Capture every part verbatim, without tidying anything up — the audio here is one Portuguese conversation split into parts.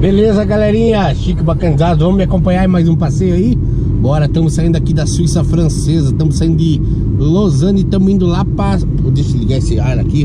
Beleza, galerinha, Chico Bacanizado, vamos me acompanhar em mais um passeio aí? Bora, estamos saindo aqui da Suíça Francesa, estamos saindo de Lausanne e estamos indo lá para... Deixa eu ligar esse ar aqui.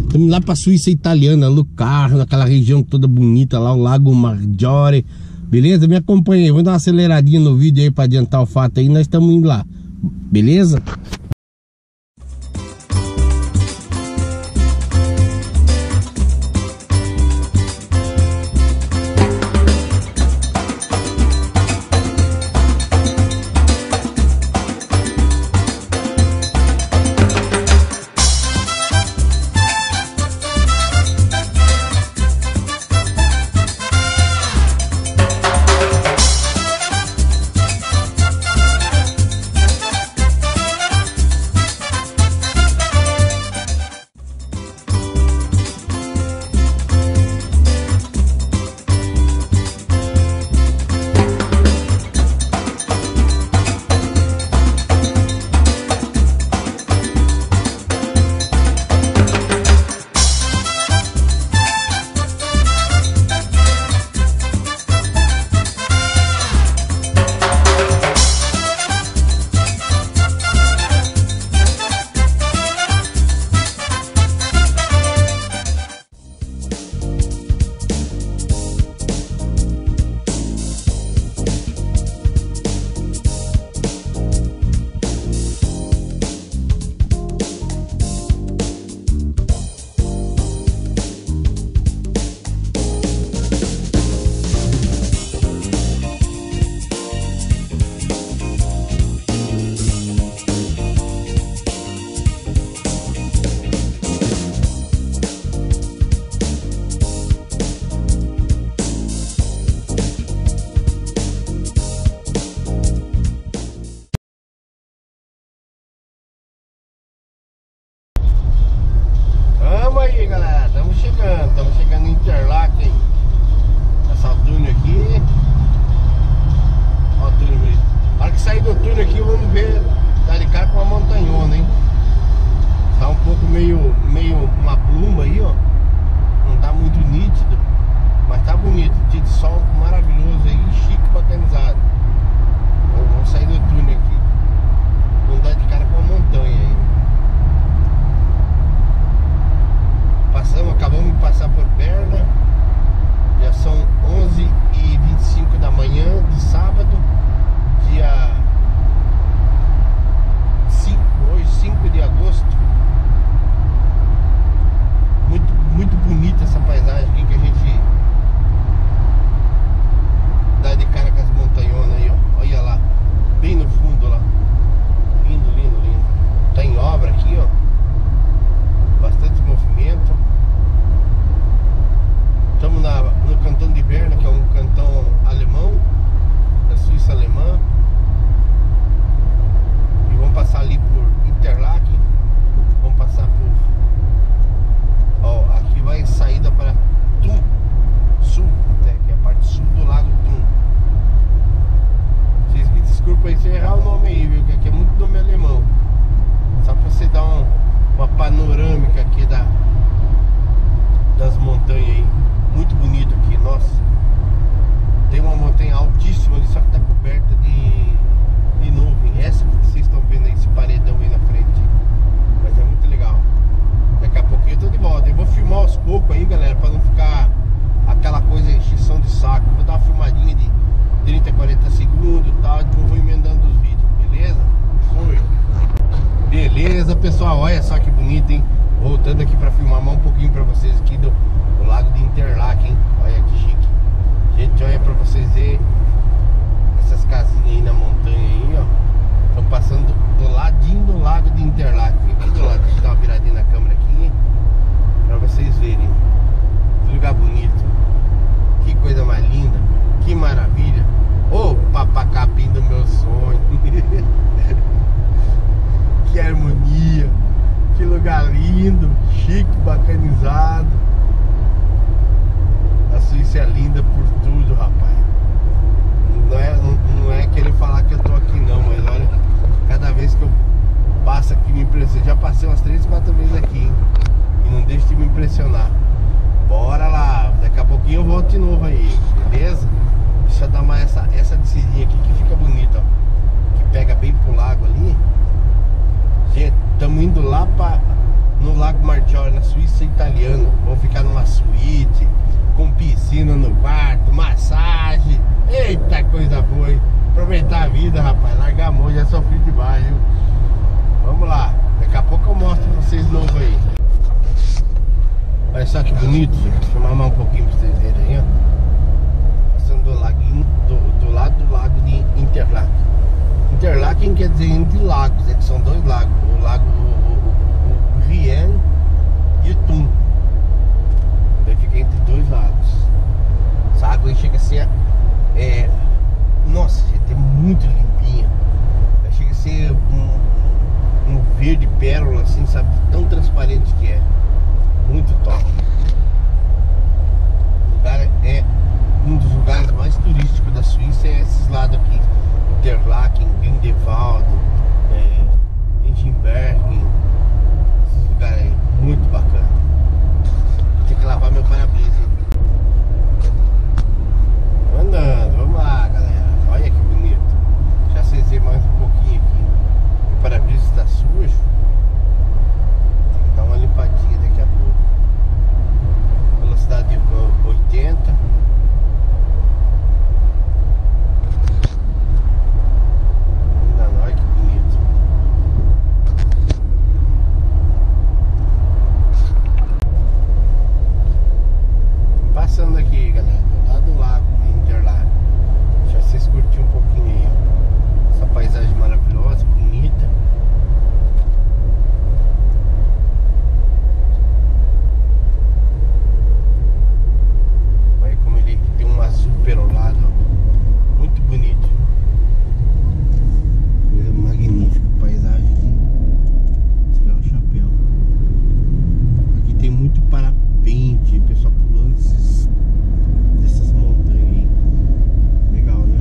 Estamos lá para a Suíça Italiana, Lucarno, naquela região toda bonita lá, o Lago Maggiore. Beleza? Me acompanha aí, vamos dar uma aceleradinha no vídeo aí para adiantar o fato aí, nós estamos indo lá, beleza? Interlaken, essa túnel aqui, ó, túnel bonito. Na hora que sair do túnel aqui, vamos ver, tá de cara com uma montanhona, hein? Tá um pouco meio, meio uma pluma aí, ó. Não tá muito nítido, mas tá bonito. Dia de sol maravilhoso aí, chique, bacanizado. Bom, vamos sair do túnel aqui, vamos dar de cara com uma montanha aí. Passamos, acabamos de passar por Berna. Já são onze e vinte e cinco da manhã de sábado, dia cinco, hoje cinco de agosto. Muito, muito bonita essa paisagem aqui que a gente dá de cara com as montanhonas aí, ó. Olha lá, bem no fundo lá. Lindo, lindo, lindo. Tá em obra aqui, ó. Bastante movimento. Estamos na, no cantão de Berna, que é um cantão alemão, da Suíça alemã. E vamos passar ali por Interlaken. Vamos passar por... Ó, aqui vai saída para Thun Sul, né, que é a parte sul do lago Thun. Vocês me desculpem aí se eu errar o nome aí, viu? Que aqui é muito nome alemão. Só para você dar um... uma panorâmica aqui da, das montanhas aí. Muito bonito aqui, nossa. Tem uma montanha altíssima ali, só que tá coberta de, de nuvem. Essa que vocês estão vendo aí, esse paredão aí na frente. Mas é muito legal. Daqui a pouquinho eu tô de volta. Eu vou filmar aos poucos aí, galera, pra não ficar aquela coisa, encheção de saco. Vou dar uma filmadinha de trinta, quarenta segundos e tal, e vou emendando os vídeos, beleza? Vamos ver. Beleza, pessoal, olha só que bonito, hein? Voltando aqui para filmar mais um pouquinho para vocês aqui do, do lago de Interlaken, hein? Olha que chique. Gente, olha para vocês verem essas casinhas aí na montanha aí, ó. Estão passando do, do ladinho do lago de Interlaken. Aqui do lado, deixa eu dar uma viradinha na câmera aqui, para vocês verem. Que lugar bonito. Que coisa mais linda. Que maravilha. Ô, oh, papacapim do meu sonho. Que harmonia, que lugar lindo, chique, bacanizado. A Suíça é linda por tudo, rapaz. Não é, não, não é querer falar que eu tô aqui não, mas olha, cada vez que eu passo aqui me impressiona. Já passei umas três, quatro vezes aqui, hein? E não deixo de me impressionar. Bora lá, daqui a pouquinho eu volto de novo aí. Maggiore, na Suíça Italiana. Vamos ficar numa suíte, com piscina no quarto, massagem. Eita, coisa boa, hein? Aproveitar a vida, rapaz. Largar a mão, já sofri demais, viu? Vamos lá. Daqui a pouco eu mostro pra vocês de novo aí. Olha só que bonito, gente. Deixa eu mamar um pouquinho pra vocês verem aí, ó. Passando do, laguinho, do, do lado do lago de Interlaken. Interlaken quer dizer entre lagos, é que são dois lagos. O lago Green e o Tum. Ele fica entre dois lagos. Essa água aí chega a ser... É, nossa, gente, é muito limpinha. Ela chega a ser um, um verde pérola, assim, sabe? Tão transparente que é. Muito top. O lugar é um dos lugares mais turísticos da Suíça, é esses lados aqui: Interlaken, Grindelwald, é, Ensenwald, esses lugares aí, muito bacana. Vou ter que lavar meu para-brisa. Andando, vamos lá, galera. Olha que bonito. Já cesei mais um pouquinho aqui. O para-brisa está sujo. Tem que dar uma limpadinha daqui a pouco. Velocidade oitenta. Olha que bonito. Passando aqui, galera, do lado do lago Interlaken. Deixa vocês curtirem um pouquinho aí, ó. Essa paisagem maravilhosa, bonita. Olha como ele tem um azul perolado, ó. Muito bonito. Coisa magnífica a paisagem aqui. Tirar o chapéu. Aqui tem muito parapente, pessoal pulando esses... dessas montanhas aí. Legal, né?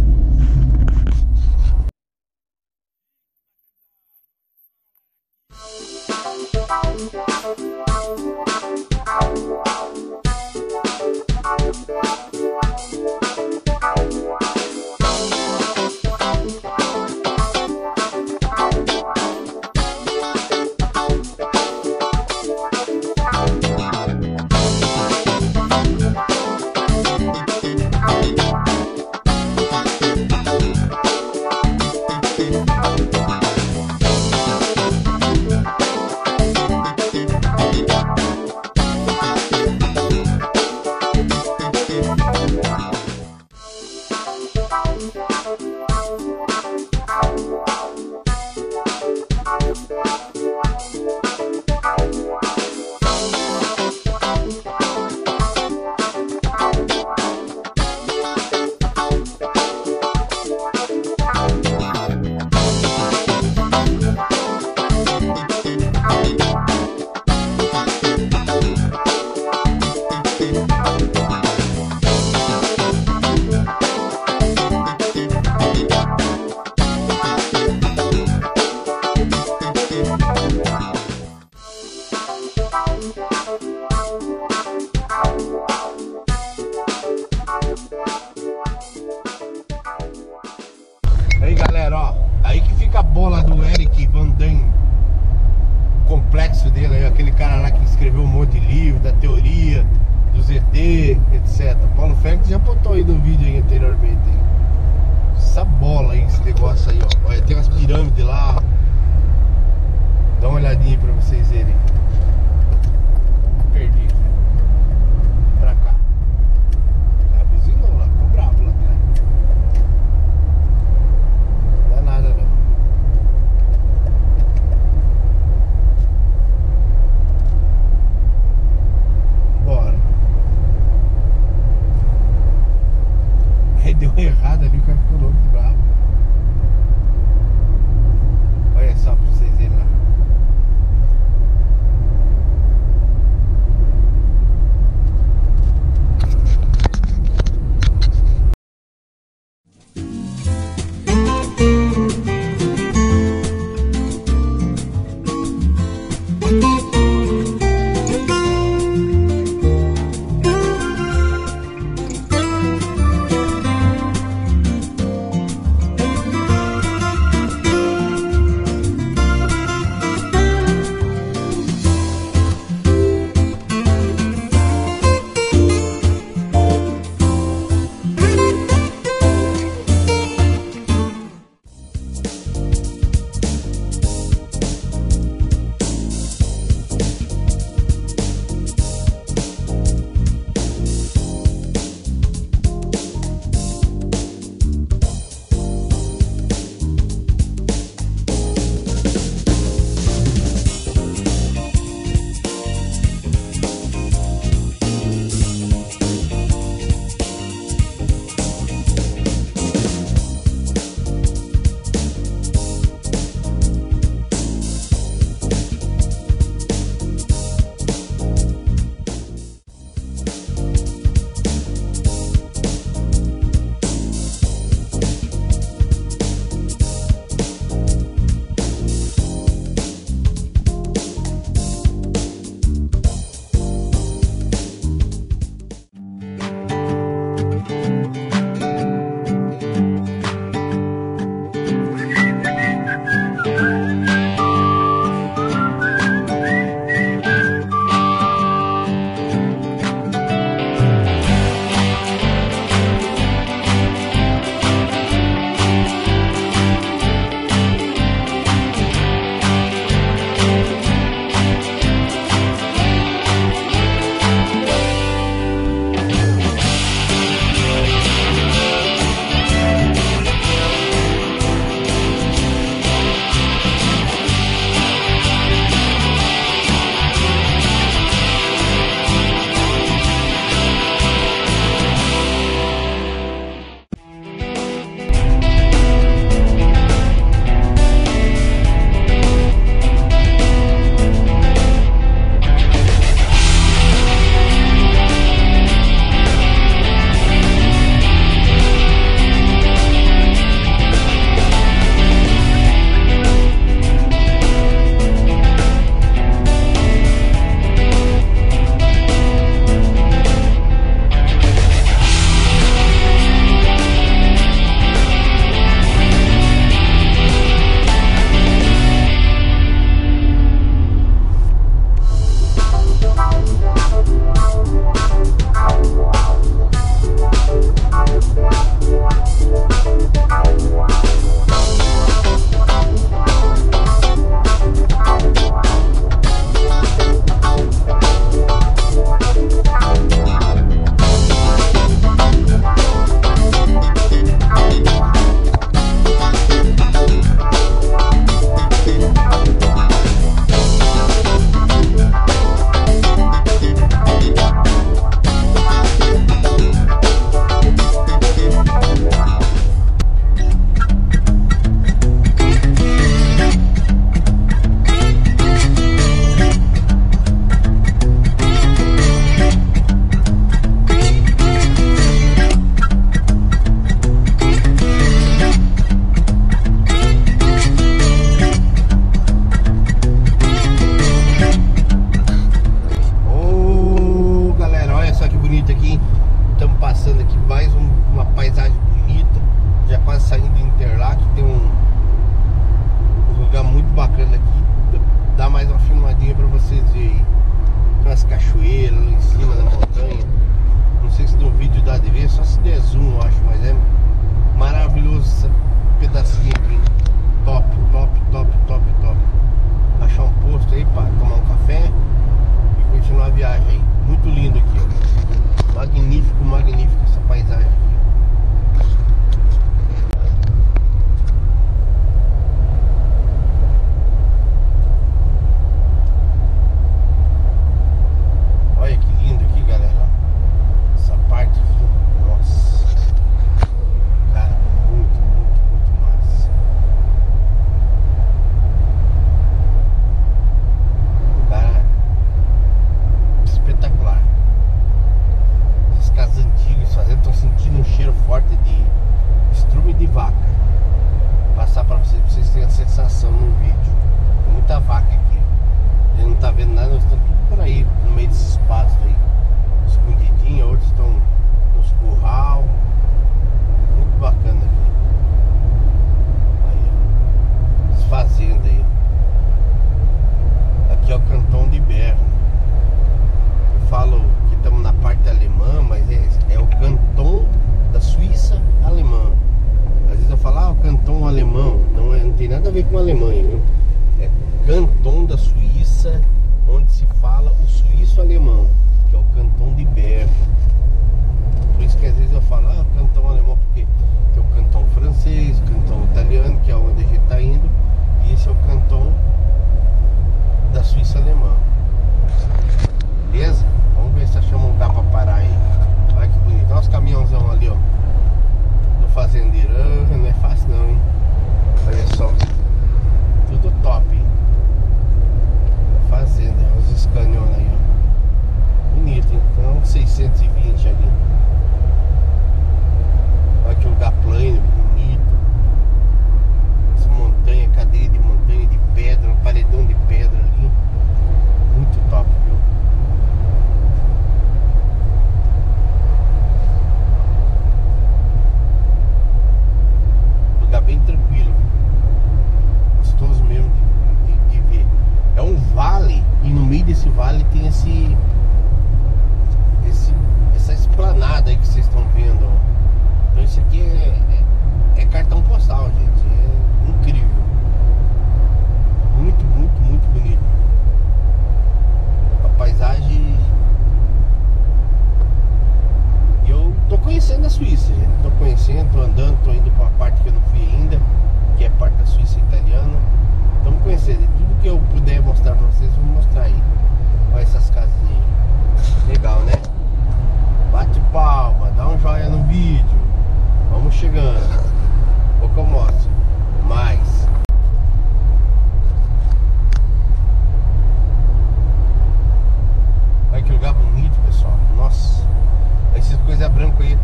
Aí, galera, ó, aí que fica a bola do Eric Van Damme, o complexo dele aí, aquele cara lá que escreveu um monte de livro da teoria do Z T, etc. Paulo Félix já botou aí no vídeo aí anteriormente aí. Essa bola aí, esse negócio aí, ó. Olha, tem umas pirâmides lá, dá uma olhadinha aí pra vocês verem. Perdi pra cá.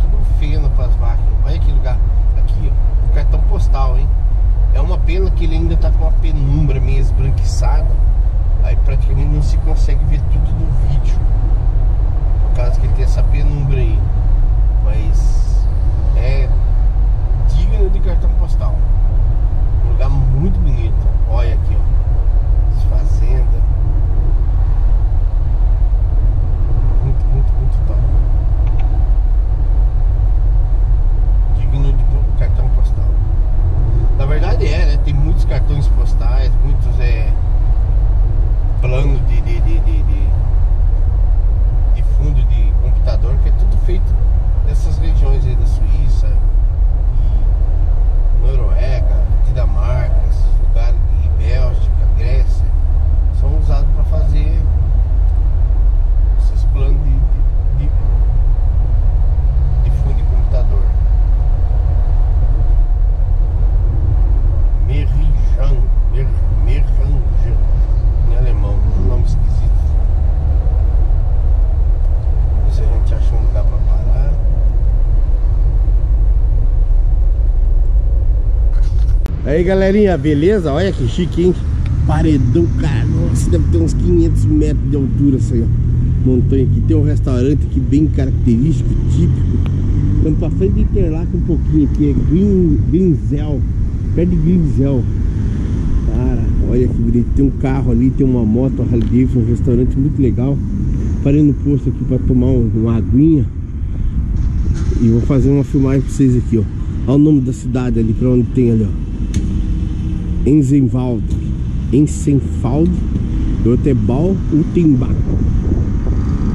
tudo feno para as máquinas. Olha que lugar. Aqui, ó, o cartão postal, hein? É uma pena que ele ainda tá com uma penumbra meio esbranquiçada. Aí praticamente não se consegue ver tudo no vídeo, por causa que ele tem essa penumbra aí. Mas é digno de cartão postal. Um lugar muito bonito. Olha aqui, ó, fazenda. Muito, muito, muito top. Digno de cartão postal. Na verdade é, né? Tem muitos cartões postais, muitos é plano de, de, de, de, de, de fundo de computador, que é tudo feito nessas regiões aí da Suíça e Noruega, Dinamarca, lugares de Bélgica, Grécia, são usados para fazer esses planos de, de, de, de fundo de computador. Merrijan, Mer, Merrijan em alemão, um nome esquisito. Vamos ver se a gente acha um lugar para parar. Aí galerinha, beleza? Olha que chique, hein? Paredão, cara, nossa, deve ter uns quinhentos metros de altura essa montanha aqui. Tem um restaurante aqui bem característico, típico. Vamos pra frente de Interlaken um pouquinho aqui, é Green, Grinzel, perto de Grinzel. Cara, olha que bonito, tem um carro ali, tem uma moto, a Harley, um restaurante muito legal. Parei no posto aqui para tomar um, uma aguinha e vou fazer uma filmagem para vocês aqui, ó. Olha o nome da cidade ali, para onde tem ali, ó. Ensenwald, Ensenwald, Dortebal, Utenbach.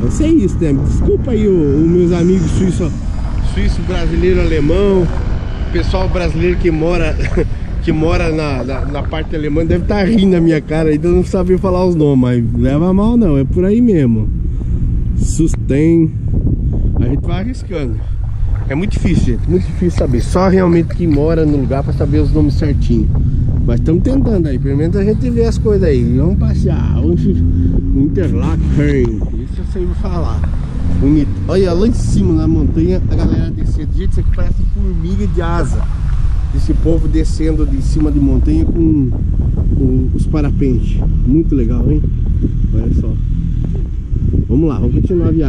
Eu sei isso, né? Desculpa aí os meus amigos suíço, suíço, brasileiro, alemão, pessoal brasileiro que mora que mora na, na, na parte alemã deve estar tá rindo na minha cara, ainda não sabia falar os nomes, mas leva mal não, é por aí mesmo. Sustém. A gente vai arriscando. É muito difícil, gente, muito difícil saber. Só realmente quem mora no lugar para saber os nomes certinho. Mas estamos tentando aí, pelo menos a gente vê as coisas aí. Vamos passear, vamos Interlaken. Isso eu sei falar. Bonito. Olha lá em cima na montanha a galera descendo. Gente, isso aqui parece formiga de asa. Esse povo descendo de cima de montanha com, com os parapentes. Muito legal, hein? Olha só. Vamos lá, vamos continuar a viagem.